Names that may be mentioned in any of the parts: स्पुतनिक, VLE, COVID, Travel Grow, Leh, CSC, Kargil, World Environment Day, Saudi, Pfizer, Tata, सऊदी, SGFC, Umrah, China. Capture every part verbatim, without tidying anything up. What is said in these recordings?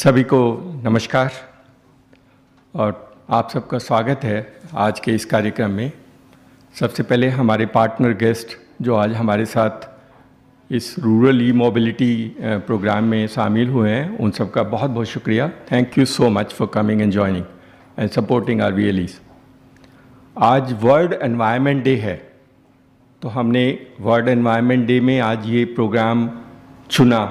सभी को नमस्कार और आप सबका स्वागत है आज के इस कार्यक्रम में। सबसे पहले हमारे पार्टनर गेस्ट जो आज हमारे साथ इस रूरल ई मोबिलिटी प्रोग्राम में शामिल हुए हैं, उन सब का बहुत बहुत शुक्रिया। Thank you so much for coming and joining and supporting our V L E. आज वर्ल्ड एनवायरनमेंट डे है, तो हमने वर्ल्ड एनवायरनमेंट डे में आज ये प्रोग्राम चुना।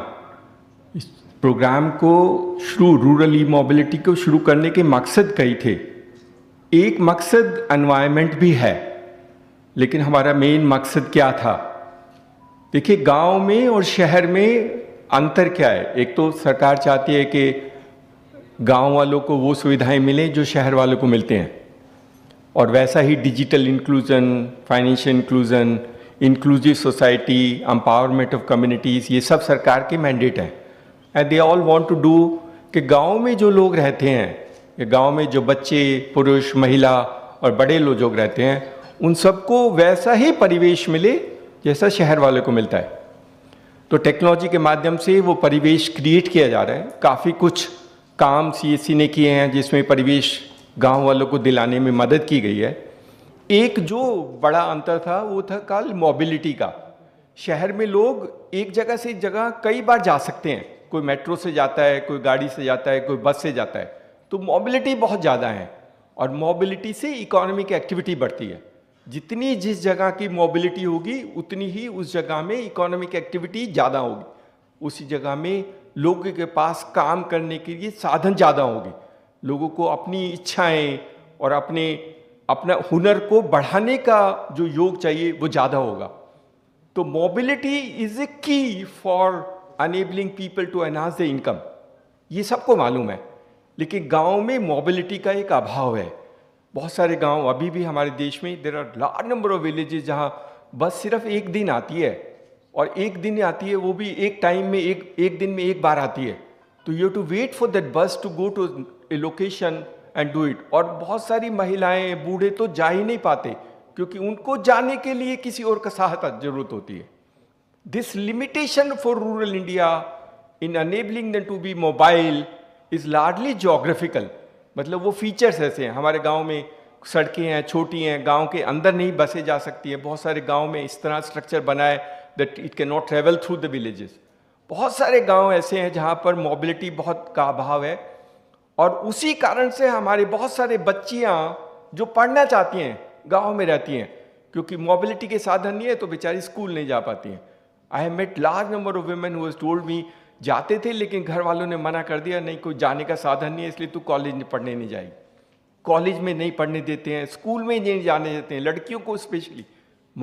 इस प्रोग्राम को शुरू रूरल ई मोबिलिटी को शुरू करने के मकसद कई थे। एक मकसद एनवायरनमेंट भी है, लेकिन हमारा मेन मकसद क्या था? देखिए, गांव में और शहर में अंतर क्या है। एक तो सरकार चाहती है कि गांव वालों को वो सुविधाएं मिलें जो शहर वालों को मिलते हैं, और वैसा ही digital inclusion, financial inclusion, inclusive society, empowerment of communities, ये सब सरकार के मैंडेट हैं। And they all want to do कि गांव में जो लोग रहते हैं, गांव में जो बच्चे, पुरुष, महिला और बड़े लोग रहते हैं, उन सबको वैसा ही परिवेश मिले जैसा शहर वालों को मिलता है। तो टेक्नोलॉजी के माध्यम से वो परिवेश क्रिएट किया जा रहा है। काफ़ी कुछ काम सी एस सी ने किए हैं जिसमें परिवेश गांव वालों को दिलाने में मदद की गई है। एक जो बड़ा अंतर था वो था कल मोबिलिटी का। शहर में लोग एक जगह से जगह कई बार जा सकते हैं, कोई मेट्रो से जाता है, कोई गाड़ी से जाता है, कोई बस से जाता है, तो मोबिलिटी बहुत ज़्यादा है। और मोबिलिटी से इकोनॉमिक एक्टिविटी बढ़ती है। जितनी जिस जगह की मोबिलिटी होगी उतनी ही उस जगह में इकोनॉमिक एक्टिविटी ज़्यादा होगी, उसी जगह में लोगों के पास काम करने के लिए साधन ज़्यादा होगी, लोगों को अपनी इच्छाएं और अपने अपना हुनर को बढ़ाने का जो योग चाहिए वो ज़्यादा होगा। तो mobility is a key for enabling people to enhance the income, ये सबको मालूम है। लेकिन गाँव में मोबिलिटी का एक अभाव है। बहुत सारे गांव अभी भी हमारे देश में, there are large number of villages जहाँ बस सिर्फ एक दिन आती है, और एक दिन आती है वो भी एक टाइम में, एक एक दिन में एक बार आती है। तो you have to wait for that bus to go to a location and do it. और बहुत सारी महिलाएं, बूढ़े तो जा ही नहीं पाते क्योंकि उनको जाने के लिए किसी और का सहायता जरूरत होती है। This limitation for rural India in enabling them to be mobile is largely geographical. मतलब वो फीचर्स ऐसे हैं। हमारे गांव में सड़कें हैं, छोटी हैं, गांव के अंदर नहीं बसें जा सकती है। बहुत सारे गांव में इस तरह स्ट्रक्चर बनाए that it can not travel through the villages. बहुत सारे गांव ऐसे हैं जहां पर मोबिलिटी बहुत का अभाव है, और उसी कारण से हमारे बहुत सारे बच्चियां जो पढ़ना चाहती हैं गाँव में रहती हैं, क्योंकि मोबिलिटी के साधन नहीं है तो बेचारी स्कूल नहीं जा पाती हैं। I have met large number of women who has told me जाते थे, लेकिन घर वालों ने मना कर दिया, नहीं कोई जाने का साधन नहीं है इसलिए तू कॉलेज में पढ़ने नहीं जाएगी। कॉलेज में नहीं पढ़ने देते हैं, स्कूल में नहीं जाने देते हैं, लड़कियों को specially.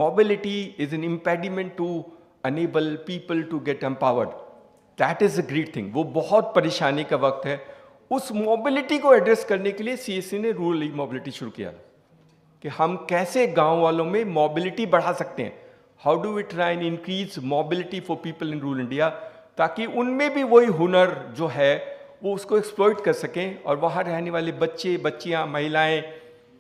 Mobility is an impediment to enable people to get empowered, that is a great thing. वो बहुत परेशानी का वक्त है। उस मोबिलिटी को एड्रेस करने के लिए सी एस सी ने रूरल ई मोबिलिटी शुरू किया कि हम कैसे गाँव वालों में मोबिलिटी बढ़ा सकते हैं। How do we try and increase mobility for people in rural India, ताकि उनमें भी वही हुनर जो है वो उसको एक्सप्लॉइट कर सकें, और वहाँ रहने वाले बच्चे, बच्चियाँ, महिलाएं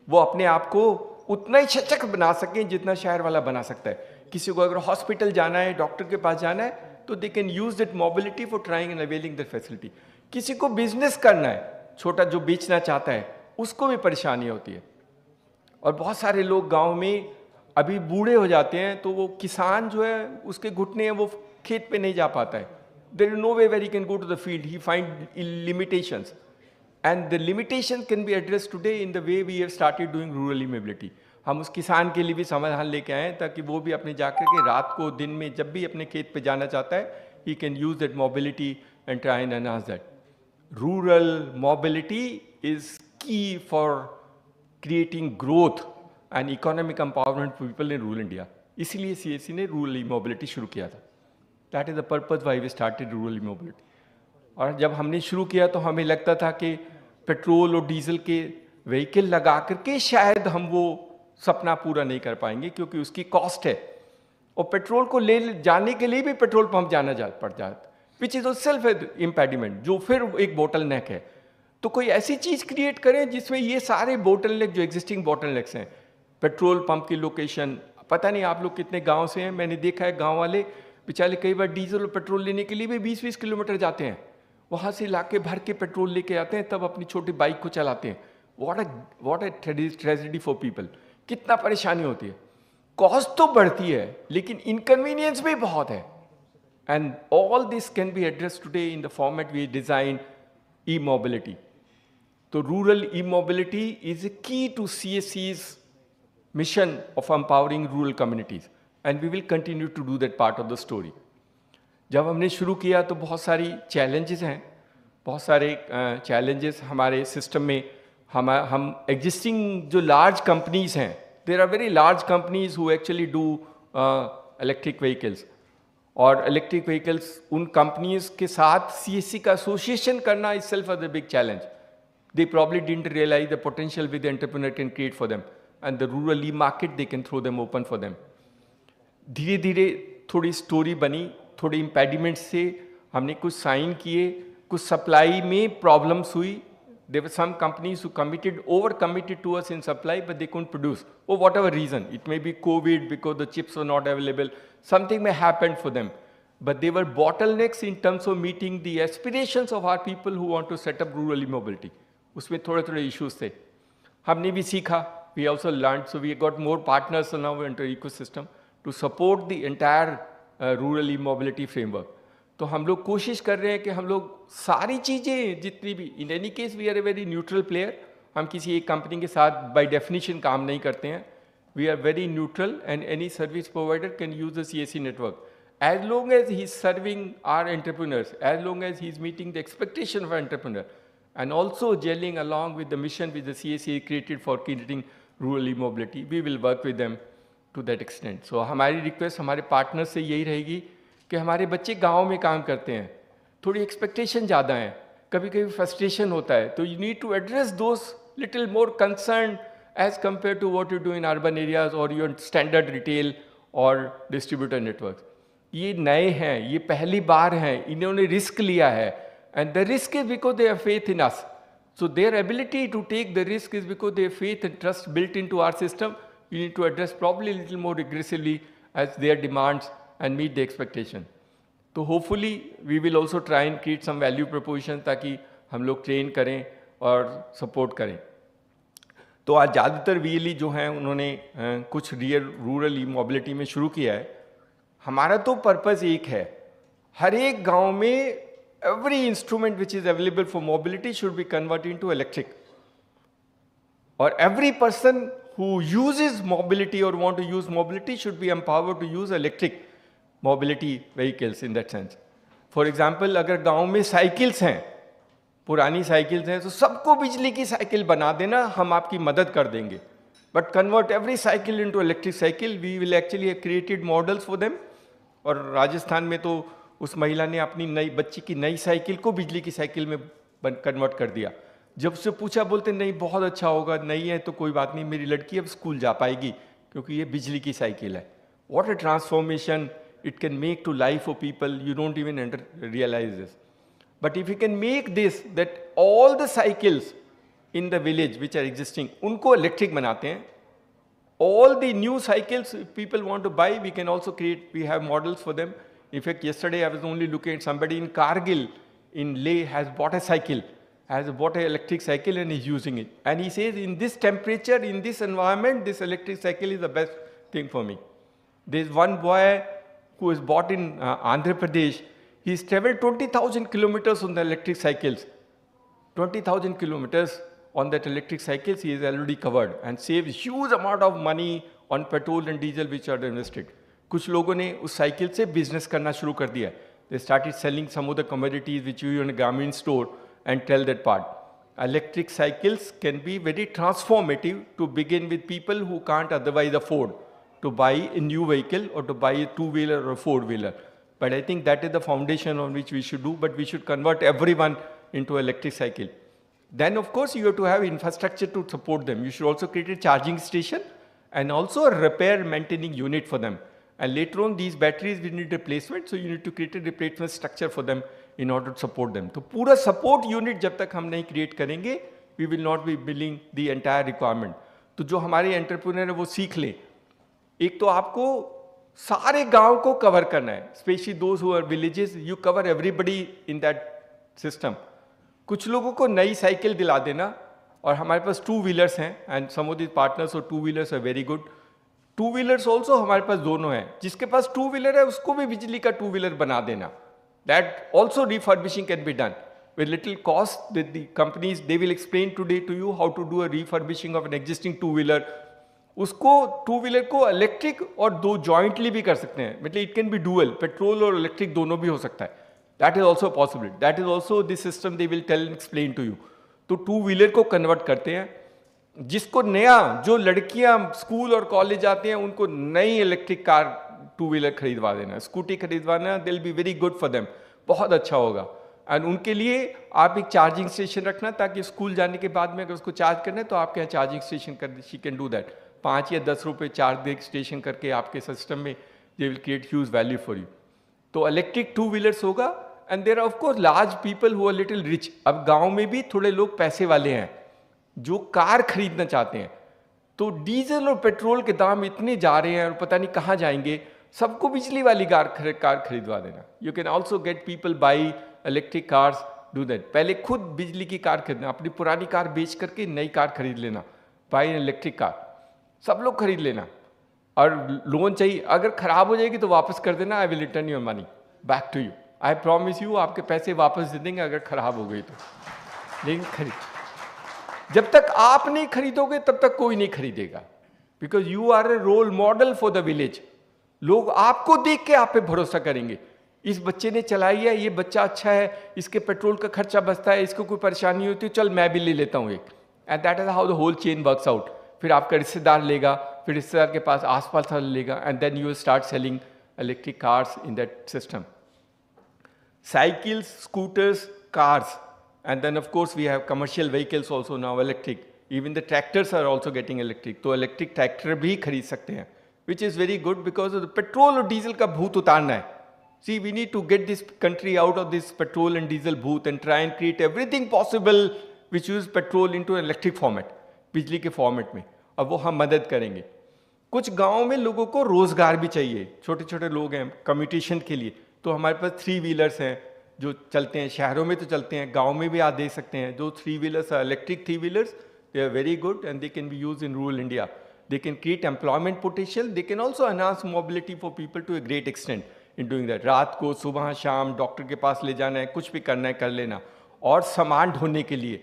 वो अपने आप को उतना ही सशक्त बना सकें जितना शहर वाला बना सकता है। किसी को अगर हॉस्पिटल जाना है, डॉक्टर के पास जाना है, तो they can use that mobility for trying and availing that facility. किसी को बिजनेस करना है, छोटा जो बेचना चाहता है, उसको भी परेशानी होती है। और बहुत सारे लोग गाँव में अभी बूढ़े हो जाते हैं, तो वो किसान जो है उसके घुटने हैं, वो खेत पर नहीं जा पाता है। There is no way where he can go to the field. He finds limitations, and the limitations can be addressed today in the way we have started doing rural e-mobility. हम उस किसान के लिए भी समाधान लेके आए ताकि वो भी अपने जाकर के रात को, दिन में, जब भी अपने खेत पे जाना चाहता है, he can use that mobility and try and enhance that. Rural mobility is key for creating growth and economic empowerment for people in rural India. इसीलिए सी एस सी ने rural e-mobility शुरू किया था। That is the purpose why we started rural mobility. और जब हमने शुरू किया तो हमें लगता था कि पेट्रोल और डीजल के व्हीकल लगा करके शायद हम वो सपना पूरा नहीं कर पाएंगे, क्योंकि उसकी कॉस्ट है। और पेट्रोल को ले जाने के लिए भी पेट्रोल पंप जाना जा पड़ जाता, विच इज़ सेल्फ इम्पेडिमेंट, जो फिर एक बोटल नेक है। तो कोई ऐसी चीज़ क्रिएट करें जिसमें ये सारे बोटल नेक जो एग्जिस्टिंग बोटल नेक्स हैं, पेट्रोल पंप की लोकेशन, पता नहीं आप लोग कितने गाँव से हैं, मैंने देखा है गाँव वाले बेचारे कई बार डीजल और पेट्रोल लेने के लिए भी बीस बीस किलोमीटर जाते हैं। वहाँ से लाके भर के पेट्रोल लेके आते हैं, तब अपनी छोटी बाइक को चलाते हैं। What a what a tragedy for people. कितना परेशानी होती है, कॉस्ट तो बढ़ती है लेकिन इनकन्वीनियंस भी बहुत है। And all this can be address today in the format we design e mobility. तो rural E mobility is a key to C S C's mission of empowering rural communities, and we will continue to do that part of the story. जब हमने शुरू किया तो बहुत सारी challenges हैं, बहुत सारे challenges हमारे system में। हम हम existing जो large companies हैं, there are very large companies who actually do uh, electric vehicles, और electric vehicles उन companies के साथ C S C का association करना itself was a big challenge. They probably didn't realize the potential which the entrepreneur can create for them. And the rural e-market, they can throw them open for them. धीरे धीरे थोड़ी story बनी, थोड़े impediment से हमने कुछ sign किए, कुछ सप्लाई में प्रॉब्लम्स हुई। There were some companies who committed, over committed to us in supply, but they couldn't produce, or whatever reason. It may be COVID because the chips were not available. Something may happen for them, but they were bottlenecks in terms of meeting the aspirations of our people who want to set up rural e-mobility. उसमें थोड़े थोड़े issues थे, हमने भी सीखा। We also learned, so we got more partners now into ecosystem to support the entire uh, rural e-mobility framework. तो हम लोग कोशिश कर रहे हैं कि हम लोग सारी चीज़ें जितनी भी, in any case we are a very neutral player. हम किसी एक कंपनी के साथ by definition काम नहीं करते हैं. We are very neutral and any service provider can use the C S C network as long as he is serving our entrepreneurs, as long as he is meeting the expectation of our entrepreneur, and also gelling along with the mission which the C S C created for creating rural E mobility. We will work with them to that extent. So हमारी request हमारे partner से यही रहेगी कि हमारे बच्चे गांव में काम करते हैं, थोड़ी एक्सपेक्टेशन ज़्यादा है, कभी कभी फ्रस्ट्रेशन होता है, तो you need to address those little more concern as compare to what you do in urban areas और योर स्टैंडर्ड रिटेल और डिस्ट्रीब्यूटर नेटवर्क। ये नए हैं, ये पहली बार हैं, इन्होंने रिस्क लिया है, and the risk is because they have faith in us. So their ability to take the risk is because they have faith and trust built into our system. We need to address probably a little more aggressively as their demands and meet the expectation. So hopefully we will also try and create some value proposition ताकि हम लोग train करें और support करें. तो आज ज़्यादातर V L E जो हैं उन्होंने कुछ real rural mobility में शुरू किया है. हमारा तो purpose एक है, हर एक गाँव में every instrument which is available for mobility should be converted into electric, or every person who uses mobility or want to use mobility should be empowered to use electric mobility vehicles in that sense. For example, अगर गाँव में cycles हैं, पुरानी cycles हैं, तो सबको बिजली की साइकिल बना देना, हम आपकी मदद कर देंगे. But convert every cycle into electric cycle. We will actually have created models for them. और राजस्थान में तो उस महिला ने अपनी नई बच्ची की नई साइकिल को बिजली की साइकिल में कन्वर्ट कर दिया. जब उससे पूछा, बोलते नहीं बहुत अच्छा होगा, नहीं है तो कोई बात नहीं, मेरी लड़की अब स्कूल जा पाएगी क्योंकि ये बिजली की साइकिल है. What a transformation it can make to life of people. You don't even under realise this, but if you can make this that all the cycles in the village which are existing उनको electric बनाते हैं. All the new cycles people want to buy, we can also create, we have models for them. In fact, yesterday I was only looking at somebody in Kargil, in Leh, has bought a cycle, has bought an electric cycle and is using it. And he says, in this temperature, in this environment, this electric cycle is the best thing for me. There is one boy who is bought in uh, Andhra Pradesh. He has travelled twenty thousand kilometers on the electric cycles. twenty thousand kilometers on that electric cycles he is already covered and saves huge amount of money on petrol and diesel which are invested. कुछ लोगों ने उस cycle से business करना शुरू कर दिया. They started selling some of the commodities which you in ग्रामीण store and tell that part. Electric cycles can be very transformative to begin with people who can't otherwise afford to buy a new vehicle और to buy a two wheeler और four wheeler. But I think that is the foundation on which we should do, but we should convert every one into electric cycle. Then of course you have to have infrastructure to support them. You should also create a charging station and also repair maintaining unit for them. And later on, these batteries will need replacement, so you need to create a replacement structure for them in order to support them. So, पूरा support unit जब तक हम नहीं create करेंगे, we will not be building the entire requirement. तो जो हमारे entrepreneur है वो सीख ले. एक तो आपको सारे गांव को cover करना है, especially those who are villages. You cover everybody in that system. कुछ लोगों को नई साइकिल दिला देना, और हमारे पास टू व्हीलर्स हैं and some of the partners और two wheelers are very good. Two wheelers also हमारे पास दोनों हैं. जिसके पास टू व्हीलर है उसको भी बिजली का टू व्हीलर बना देना. That also refurbishing can be done with little cost. That the companies, they will explain today to you how to do a refurbishing of an existing two wheeler. उसको two wheeler को electric और दो jointly भी कर सकते हैं. मतलब it can be dual, petrol और electric दोनों भी हो सकता है. That is also possible. That is also the system they will tell and explain to you. तो two wheeler को convert करते हैं. जिसको नया, जो लड़कियां school और college आते हैं उनको नई electric car two wheeler खरीदवा देना, scooty खरीदवाना. They'll be very good for them. बहुत अच्छा होगा. और उनके लिए आप एक चार्जिंग स्टेशन रखना ताकि स्कूल जाने के बाद में अगर उसको चार्ज करना है तो आपके यहाँ चार्जिंग स्टेशन कर, शी कैन डू दैट. पाँच या दस रुपये चार्ज स्टेशन करके आपके सिस्टम में they will create huge value for you. तो इलेक्ट्रिक टू व्हीलर्स होगा. And there are of course large people who are little rich. अब गाँव में भी थोड़े लोग पैसे वाले हैं जो कार खरीदना चाहते हैं. तो डीजल और पेट्रोल के दाम इतने जा रहे हैं और पता नहीं कहाँ जाएंगे. सबको बिजली वाली कार कार खरीदवा देना. You can also get people buy electric cars, do that. पहले खुद बिजली की कार खरीदना, अपनी पुरानी कार बेच करके नई कार खरीद लेना. बाई एन इलेक्ट्रिक कार सब लोग खरीद लेना. और लोन चाहिए, अगर ख़राब हो जाएगी तो वापस कर देना. I will return your money back to you. I promise you, आपके पैसे वापस दे देंगे अगर ख़राब हो गई तो. लेकिन खरीद, जब तक आप नहीं खरीदोगे तब तक कोई नहीं खरीदेगा. Because you are a role model for the village. लोग आपको देख के आप पे भरोसा करेंगे. इस बच्चे ने चलाई है, ये बच्चा अच्छा है, इसके पेट्रोल का खर्चा बचता है, इसको कोई परेशानी होती है, चल मैं भी ले लेता हूँ एक. And that is how the whole chain works out. फिर आपका रिश्तेदार लेगा, फिर रिश्तेदार के पास आस पास लेगा. And then you start selling electric cars in that system. Cycles, scooters, cars, and then of course we have commercial vehicles also now electric. Even the tractors are also getting electric. तो इलेक्ट्रिक ट्रैक्टर भी खरीद सकते हैं, which is very good. Because petrol और diesel का भूत उतारना है. See, we need to get this country out of this petrol and diesel booth and try and create everything possible which use petrol into an electric format, बिजली के format में. अब वो हम मदद करेंगे. कुछ गाँव में लोगों को रोज़गार भी चाहिए. छोटे छोटे लोग हैं कम्यूटेशन के लिए, तो हमारे पास थ्री व्हीलर्स हैं जो चलते हैं. शहरों में तो चलते हैं, गाँव में भी आप दे सकते हैं. जो three wheelers are electric three wheelers, they are very good and they can be use in rural India. They can create employment potential. They can also enhance mobility for people to a great extent in doing that. रात को, सुबह, शाम doctor के पास ले जाना है, कुछ भी करना है कर लेना. और सामान ढोने के लिए,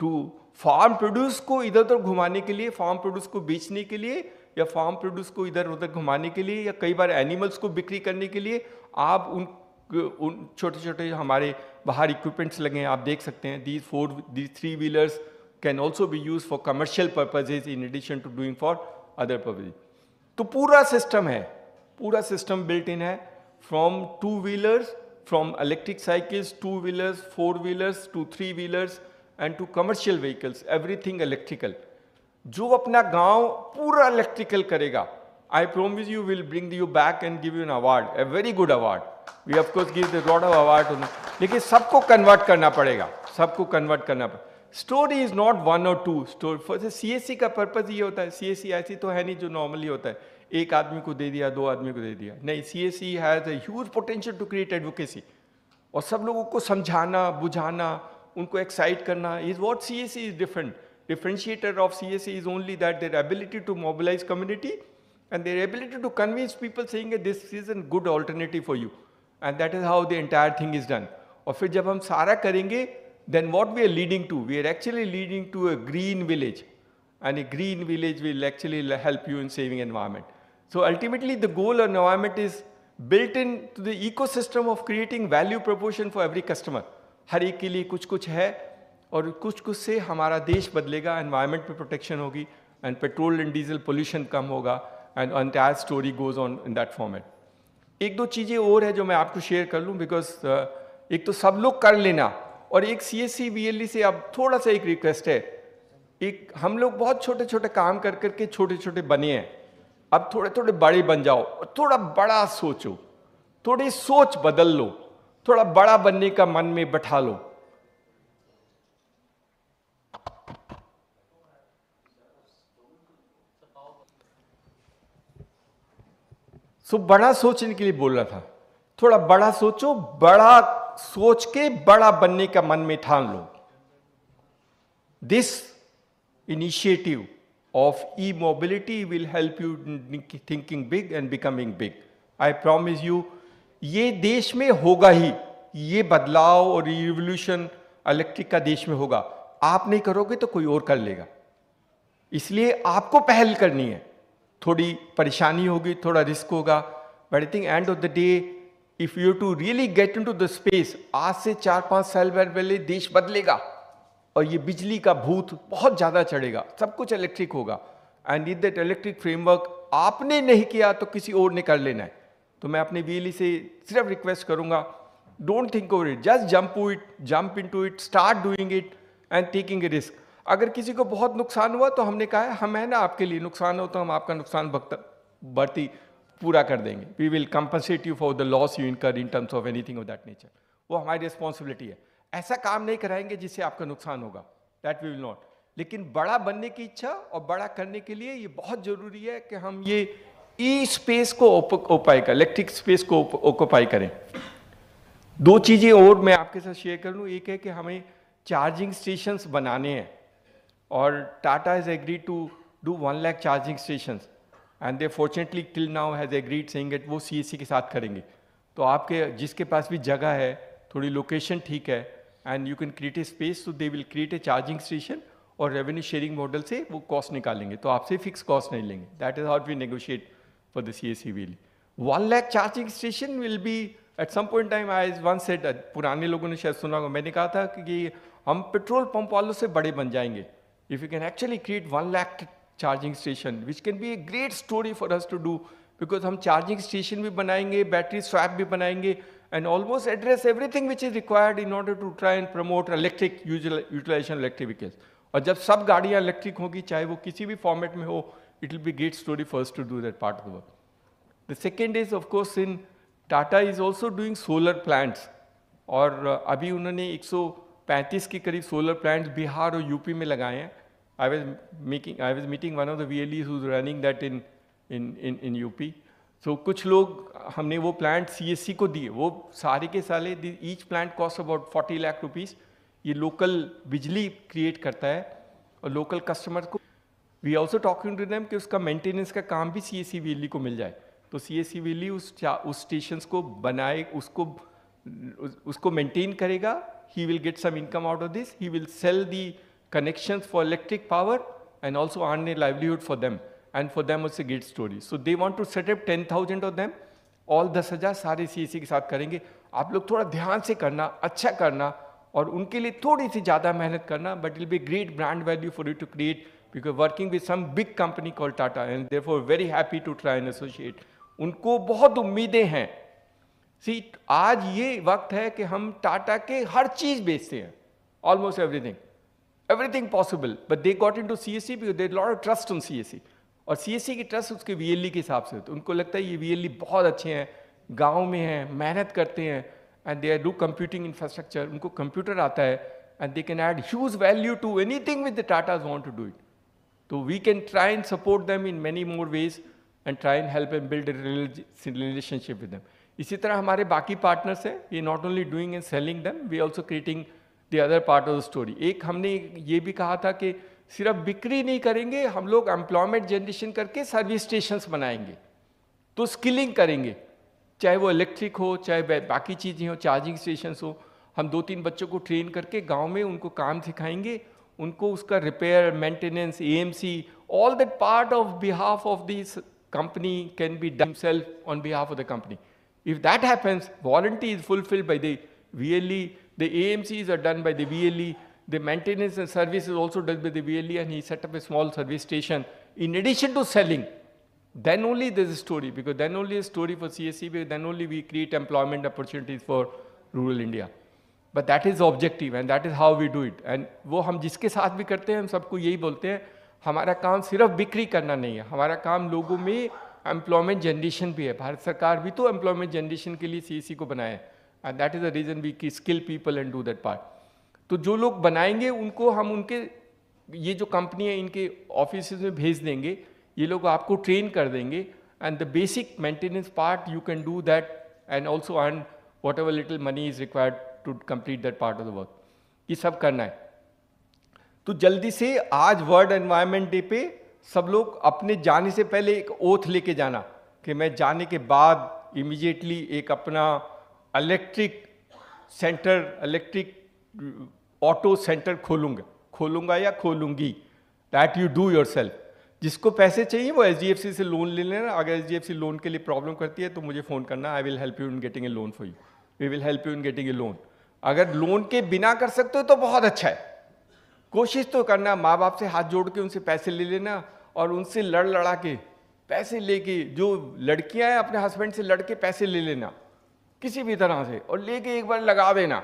टू फार्म प्रोड्यूस को इधर उधर घुमाने के लिए, फार्म प्रोड्यूस को बेचने के लिए, या फार्म प्रोड्यूस को इधर उधर घुमाने के लिए, या कई बार एनिमल्स को बिक्री करने के लिए आप उन उन छोटे छोटे हमारे बाहर इक्विपमेंट्स लगे हैं, आप देख सकते हैं. These four these three wheelers can also be use for commercial purposes in addition to doing for other purposes. तो पूरा सिस्टम है, पूरा सिस्टम बिल्ट इन है. From two wheelers, from electric cycles, two wheelers, four wheelers to three wheelers and to commercial vehicles, everything electrical. जो अपना गांव पूरा electrical करेगा, I promise you will bring you back and give you an award, a very good award. We of course give the lot of award to. लेकिन सबको convert करना पड़ेगा, सबको convert करना पड़ेगा. Story is not one or two. Story for the C S C का purpose ये होता है. C S C ऐसी तो है नहीं जो normally होता है. एक आदमी को दे दिया, दो आदमी को दे दिया. नहीं, C S C has a huge potential to create advocacy. और सब लोगों को समझाना, बुझाना, उनको एक्साइट करना is what C S C is different. Differentiator of C S C is only that their ability to mobilise community and their ability to convince people saying this is an good alternative for you. And that is how the entire thing is done. और फिर जब हम सारा करेंगे, then what we are leading to, we are actually leading to a green village. And a green village will actually help you in saving environment. So ultimately, the goal of environment is built into the ecosystem of creating value proposition for every customer. हर एक के लिए कुछ कुछ है, और कुछ कुछ से हमारा देश बदलेगा. Environment पे protection होगी, and petrol and diesel pollution कम होगा, and entire story goes on in that format. एक दो चीजें और हैं जो मैं आपको share कर लूँ, because एक तो सब लोग कर लेना, और एक C S C V L E से अब थोड़ा सा एक request है. एक हम लोग बहुत छोटे छोटे काम कर करके छोटे छोटे बने हैं, अब थोड़े थोड़े बड़े बन जाओ और थोड़ा बड़ा सोचो. थोड़ी सोच बदल लो, थोड़ा बड़ा बनने का मन में बैठा लो. सो बड़ा सोचने के लिए बोल रहा था. थोड़ा बड़ा सोचो, बड़ा सोच के बड़ा बनने का मन में ठान लो। This initiative of e-mobility will help you thinking big and becoming big. I promise you, ये देश में होगा ही, ये बदलाव और रिवोल्यूशन इलेक्ट्रिक का देश में होगा। आप नहीं करोगे तो कोई और कर लेगा, इसलिए आपको पहल करनी है। थोड़ी परेशानी होगी, थोड़ा रिस्क होगा, but I think end of the day if you to really get into the space, आज से चार पाँच साल पहले देश बदलेगा और ये बिजली का भूत बहुत ज़्यादा चढ़ेगा, सब कुछ इलेक्ट्रिक होगा। And in that electric framework आपने नहीं किया तो किसी और ने कर लेना है। तो मैं अपने वीएलई से सिर्फ रिक्वेस्ट करूँगा, don't think over it, just jump to it, jump into it, start doing it and taking a risk. अगर किसी को बहुत नुकसान हुआ तो हमने कहा है हम है ना आपके लिए, नुकसान हो तो हम आपका नुकसान भर्ती पूरा कर देंगे। We will compensate you for the loss you incur in terms of anything of that nature. वो हमारी रिस्पॉन्सिबिलिटी है। ऐसा काम नहीं कराएंगे जिससे आपका नुकसान होगा, दैट वी विल नॉट। लेकिन बड़ा बनने की इच्छा और बड़ा करने के लिए ये बहुत ज़रूरी है कि हम ये ई स्पेस को ऑक्यूपाई करें, इलेक्ट्रिक स्पेस को ऑक्यूपाई करें। दो चीज़ें और मैं आपके साथ शेयर कर लूँ। एक है कि हमें चार्जिंग स्टेशंस बनाने हैं और Tata has agreed to do one lakh charging stations and they fortunately till now has agreed saying that वो सी एस सी के साथ करेंगे। तो आपके जिसके पास भी जगह है, थोड़ी लोकेशन ठीक है and you can create a space, so they will create a charging station और revenue sharing model से वो cost निकालेंगे, तो आपसे fixed cost नहीं लेंगे। That is how we negotiate for the C S C V L E. One lakh charging station will be at some point in time, I once said, पुराने लोगों ने शायद सुना होगा, मैंने कहा था कि हम पेट्रोल पंप वालों से बड़े बन जाएंगे। If you can actually create one lakh charging station, which can be a great story for us to do, because हम charging station भी बनाएंगे, battery swap भी बनाएंगे and almost address everything which is required in order to try and promote electric utilization electric vehicles. और जब सब गाड़ियाँ electric होगी, चाहे वो किसी भी फॉर्मेट में हो, it will be great story for us to do that part of the work. The second is of course in Tata is also doing solar plants और अभी उन्होंने एक सौ पैंतीस के करीब solar plants बिहार और यूपी में लगाए हैं। I was making, I was meeting one of the V L Es who's running that in in in in U P. तो so, कुछ लोग हमने वो प्लांट सीएससी को दिए, वो सारे के साले ईच प्लांट कॉस्ट अबाउट चालीस लाख रुपीस। ये लोकल बिजली क्रिएट करता है और लोकल कस्टमर्स को we also talking to them कि उसका मेंटेनेंस का काम भी सीएससी वीली को मिल जाए। तो सीएससी वीली उस उस स्टेशंस को बनाए, उसको उसको मेंटेन करेगा। He will get some income out of this, he will sell the connections for electric power and also earn a livelihood for them and for them it's a great story. So they want to set up ten thousand of them, all दस हज़ार सारे C S C के साथ करेंगे। आप लोग थोड़ा ध्यान से करना, अच्छा करना और उनके लिए थोड़ी सी ज़्यादा मेहनत करना, but it will be great brand value for you to create because working with some big company called Tata and therefore very happy to try and associate. उनको बहुत उम्मीदें हैं। See, आज ये वक्त है कि हम टाटा के हर चीज़ बेचते हैं, almost everything, everything possible, but they got into C S C because they had a lot of trust on C S C. और सीएससी की ट्रस्ट उसके वीएलई के हिसाब से, तो उनको लगता है ये वीएलई बहुत अच्छे हैं, गांव में हैं, मेहनत करते हैं and they do computing infrastructure, उनको कंप्यूटर आता है and they can add huge value to anything with the Tatas want to do it. तो we can try and support them in many more ways and try and help and build relationship with them. इसी तरह हमारे बाकी partners हैं, we not only doing and selling them, we also creating the other part of the story. एक हमने ये भी कहा था कि सिर्फ बिक्री नहीं करेंगे हम लोग, एम्प्लॉयमेंट जनरेशन करके सर्विस स्टेशंस बनाएंगे, तो स्किलिंग करेंगे, चाहे वो इलेक्ट्रिक हो, चाहे बाकी चीज़ें हो, चार्जिंग स्टेशंस हो। हम दो तीन बच्चों को ट्रेन करके गांव में उनको काम सिखाएंगे, उनको उसका repair, maintenance, A M C, all that part of behalf of this company can be done himself on behalf of the company. If that happens, warranty is fulfilled by the V L E, the A M Cs are done by the V L E, the maintenance and service is also done by the V L E and he set up a small service station in addition to selling. Then only there is a story, because then only a story for C S C, because then only we create employment opportunities for rural India. But that is objective and that is how we do it. And वो हम जिसके साथ भी करते हैं, हम सबको यही बोलते हैं, हमारा काम सिर्फ बिक्री करना नहीं है, हमारा काम लोगों में employment generation भी है। भारत सरकार भी तो employment generation के लिए C S C को बनाए and that is the reason we skill people and do that part. तो जो लोग बनाएंगे उनको हम उनके ये जो कंपनी है इनके ऑफिस में भेज देंगे, ये लोग आपको ट्रेन कर देंगे and the basic maintenance part you can do that and also earn whatever little money is required to complete that part of the work. ये सब करना है. तो जल्दी से आज वर्ल्ड एनवायरनमेंट डे पे सब लोग अपने जाने से पहले एक ओथ लेके जाना कि मैं जाने के बाद इमीडिएटली एक अपना electric centre, electric auto centre खोलूँगा खोलूँगा या खोलूँगी. That you do yourself. जिसको पैसे चाहिए वो एसजीएफसी से लोन ले लेना. अगर एसजीएफसी लोन के लिए प्रॉब्लम करती है तो मुझे फ़ोन करना. I will help you in getting a loan for you. We will help you in getting a loan. अगर लोन के बिना कर सकते हो तो बहुत अच्छा है. कोशिश तो करना, माँ बाप से हाथ जोड़ के उनसे पैसे ले लेना और उनसे लड़ लड़ा के पैसे लेके, जो लड़कियाँ हैं अपने हस्बैंड से लड़ के पैसे ले लेना किसी भी तरह से और लेके एक बार लगा देना.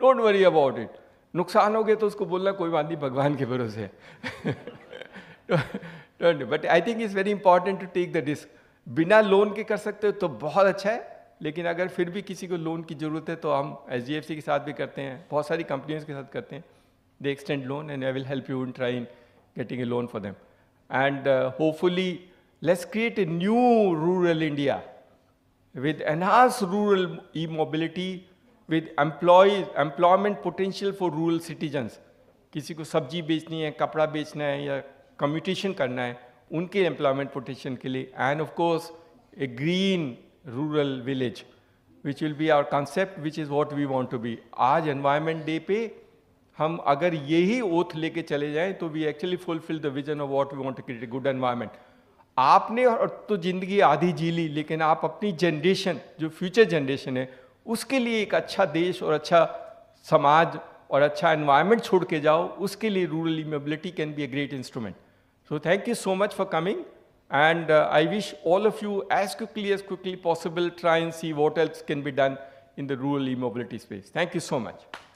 Don't worry about it. नुकसान हो गए तो उसको बोलना कोई बात नहीं, भगवान के भरोसे. But I think is very important to take the risk. बिना लोन के कर सकते हो तो बहुत अच्छा है, लेकिन अगर फिर भी किसी को लोन की ज़रूरत है तो हम एसजीएफसी के साथ भी करते हैं, बहुत सारी कंपनीज के साथ करते हैं. They extend loan and I will help you in trying getting a loan for them. And hopefully let's create a new rural India with enhance rural E mobility, with employ employment potential for rural citizens. किसी को सब्जी बेचनी है, कपड़ा बेचना है या commutation करना है, उनके एम्प्लॉयमेंट पोटेंशियल के लिए. And of course a green rural village which will be our concept, which is what we want to be. आज एनवायरनमेंट डे पे हम अगर यही ओथ लेके चले जाएं तो we actually fulfil the vision of what we want to create a good environment. आपने तो जिंदगी आधी जी ली, लेकिन आप अपनी जनरेशन, जो फ्यूचर जनरेशन है, उसके लिए एक अच्छा देश और अच्छा समाज और अच्छा एनवायरनमेंट छोड़ के जाओ. उसके लिए rural mobility can be a great instrument. So thank you so much for coming, and uh, I wish all of you as quickly as quickly possible try and see what else can be done in the rural e-mobility space. Thank you so much.